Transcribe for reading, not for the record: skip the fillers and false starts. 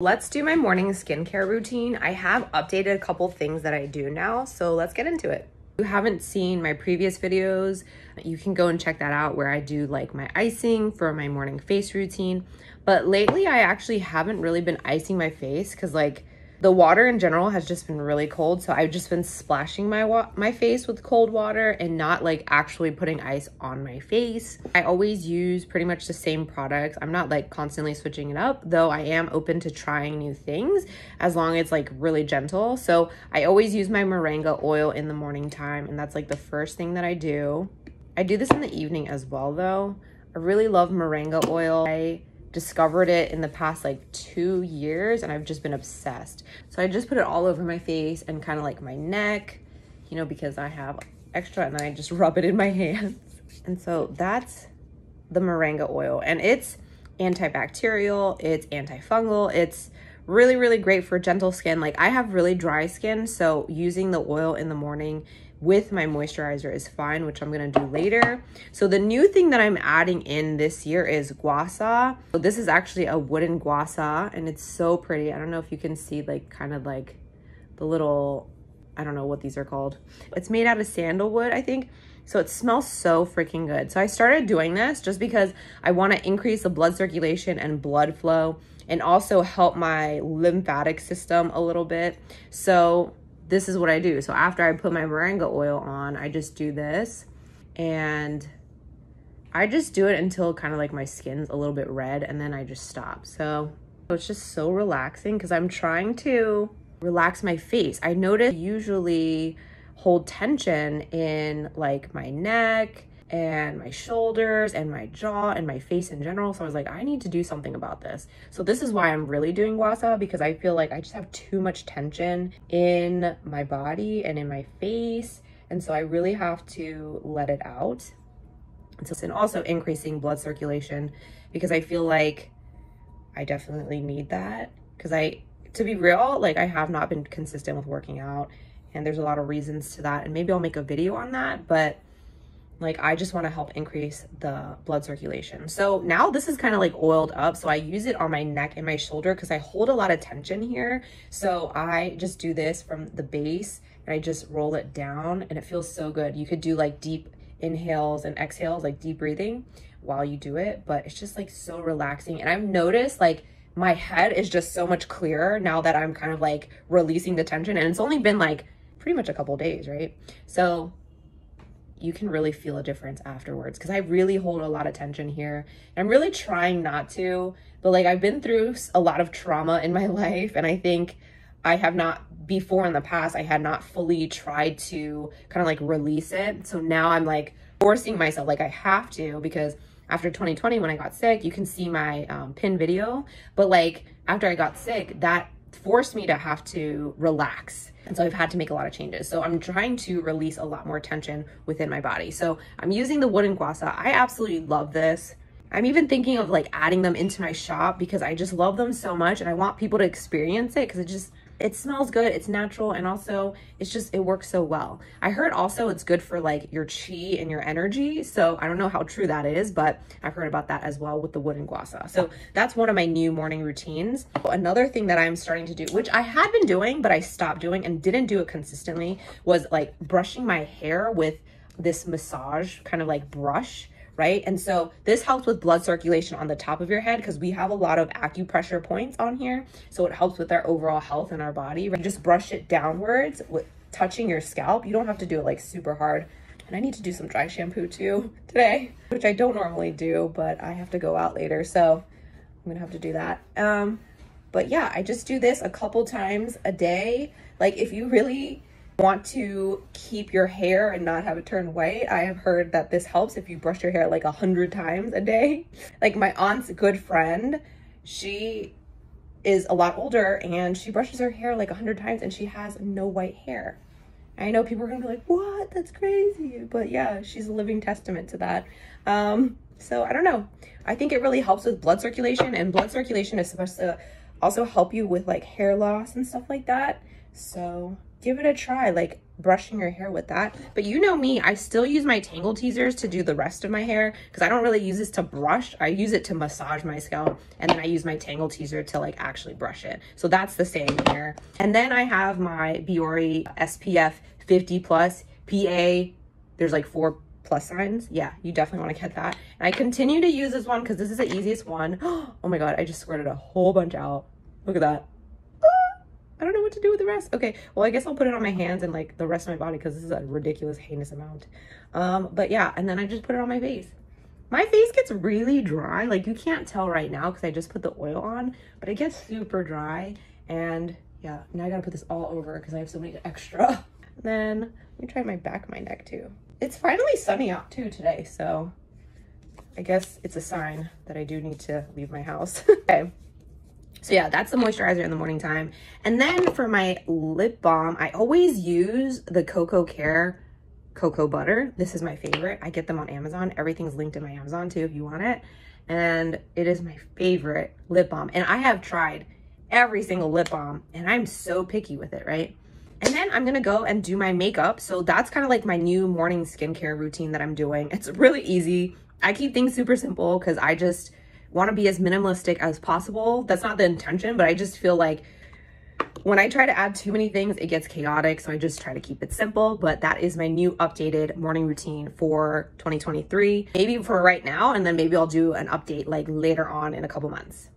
Let's do my morning skincare routine. I have updated a couple things that I do now, so let's get into it. If you haven't seen my previous videos, you can go and check that out where I do like my icing for my morning face routine. But lately I actually haven't really been icing my face because like the water in general has just been really cold. So I've just been splashing my face with cold water and not like actually putting ice on my face. I always use pretty much the same products. I'm not like constantly switching it up, though I am open to trying new things as long as it's like really gentle. So I always use my moringa oil in the morning time, and that's like the first thing that I do. I do this in the evening as well though. I really love moringa oil. I discovered it in the past like 2 years and I've just been obsessed. So I just put it all over my face and kind of like my neck, you know, because I have extra, and then I just rub it in my hands. And so that's the moringa oil, and it's antibacterial, it's antifungal, it's really, really great for gentle skin. Like I have really dry skin, so using the oil in the morning with my moisturizer is fine, which I'm gonna do later. So the new thing that I'm adding in this year is gua sha. So this is actually a wooden gua sha, and it's so pretty. I don't know if you can see like kind of like the little, I don't know what these are called. It's made out of sandalwood, I think. So it smells so freaking good. So I started doing this just because I wanna increase the blood circulation and blood flow and also help my lymphatic system a little bit. So this is what I do. So after I put my moringa oil on, I just do this, and I just do it until kind of like my skin's a little bit red, and then I just stop. So it's just so relaxing because I'm trying to relax my face. I notice I usually hold tension in like my neck and my shoulders and my jaw and my face in general. So I was like, I need to do something about this. So this is why I'm really doing gua sha, because I feel like I just have too much tension in my body and in my face. And so I really have to let it out. And also increasing blood circulation, because I feel like I definitely need that. Because to be real, like I have not been consistent with working out, and there's a lot of reasons to that. And maybe I'll make a video on that, but like I just want to help increase the blood circulation. So now this is kind of like oiled up. So I use it on my neck and my shoulder because I hold a lot of tension here. So I just do this from the base and I just roll it down, and it feels so good. You could do like deep inhales and exhales, like deep breathing while you do it, but it's just like so relaxing. And I've noticed like my head is just so much clearer now that I'm kind of like releasing the tension, and it's only been like pretty much a couple days, right? So you can really feel a difference afterwards, because I really hold a lot of tension here. And I'm really trying not to, but like I've been through a lot of trauma in my life, and I think I have not before in the past, I had not fully tried to kind of like release it. So now I'm like forcing myself, like I have to, because after 2020 when I got sick, you can see my pinned video, but like after I got sick, that forced me to have to relax. And so I've had to make a lot of changes. So I'm trying to release a lot more tension within my body. So I'm using the wooden gua sha. I absolutely love this. I'm even thinking of like adding them into my shop because I just love them so much, and I want people to experience it because it smells good, it's natural, and also it works so well. I heard also it's good for like your chi and your energy. So I don't know how true that is, but I've heard about that as well with the wooden gua sha. So that's one of my new morning routines. Another thing that I'm starting to do, which I had been doing, but I stopped doing and didn't do it consistently, was like brushing my hair with this massage kind of like brush, right? And so this helps with blood circulation on the top of your head because we have a lot of acupressure points on here. So it helps with our overall health in our body. Right? You just brush it downwards with touching your scalp. You don't have to do it like super hard. And I need to do some dry shampoo too today, which I don't normally do, but I have to go out later. So I'm gonna have to do that. But yeah, I just do this a couple times a day. Like if you really want to keep your hair and not have it turn white, I have heard that this helps if you brush your hair like 100 times a day. Like my aunt's good friend, she is a lot older and she brushes her hair like 100 times and she has no white hair. I know people are gonna be like, what? That's crazy. But yeah, she's a living testament to that. So I don't know. I think it really helps with blood circulation, and blood circulation is supposed to also help you with like hair loss and stuff like that. So give it a try, like brushing your hair with that. But you know me, I still use my Tangle Teezers to do the rest of my hair because I don't really use this to brush. I use it to massage my scalp, and then I use my Tangle Teezer to like actually brush it. So that's the same here. And then I have my Biore SPF 50 plus PA. There's like 4+ signs. Yeah, you definitely want to get that. And I continue to use this one because this is the easiest one. Oh my God, I just squirted a whole bunch out. Look at that. I don't know what to do with the rest. Okay, well, I guess I'll put it on my hands and like the rest of my body because this is a ridiculous, heinous amount. But yeah, and then I just put it on my face. My face gets really dry. Like you can't tell right now because I just put the oil on, but it gets super dry. And yeah, now I gotta put this all over because I have so many extra. Then let me try my back of my neck too. It's finally sunny out too today, so I guess it's a sign that I do need to leave my house. Okay. So yeah, that's the moisturizer in the morning time. And then for my lip balm, I always use the Coco Care cocoa butter. This is my favorite. I get them on Amazon. Everything's linked in my Amazon too if you want it. And it is my favorite lip balm. And I have tried every single lip balm and I'm so picky with it, right? And then I'm gonna go and do my makeup. So that's kind of like my new morning skincare routine that I'm doing. It's really easy. I keep things super simple because I just want to be as minimalistic as possible. That's not the intention, but I just feel like when I try to add too many things, it gets chaotic. So I just try to keep it simple. But that is my new updated morning routine for 2023. Maybe for right now, and then maybe I'll do an update like later on in a couple months.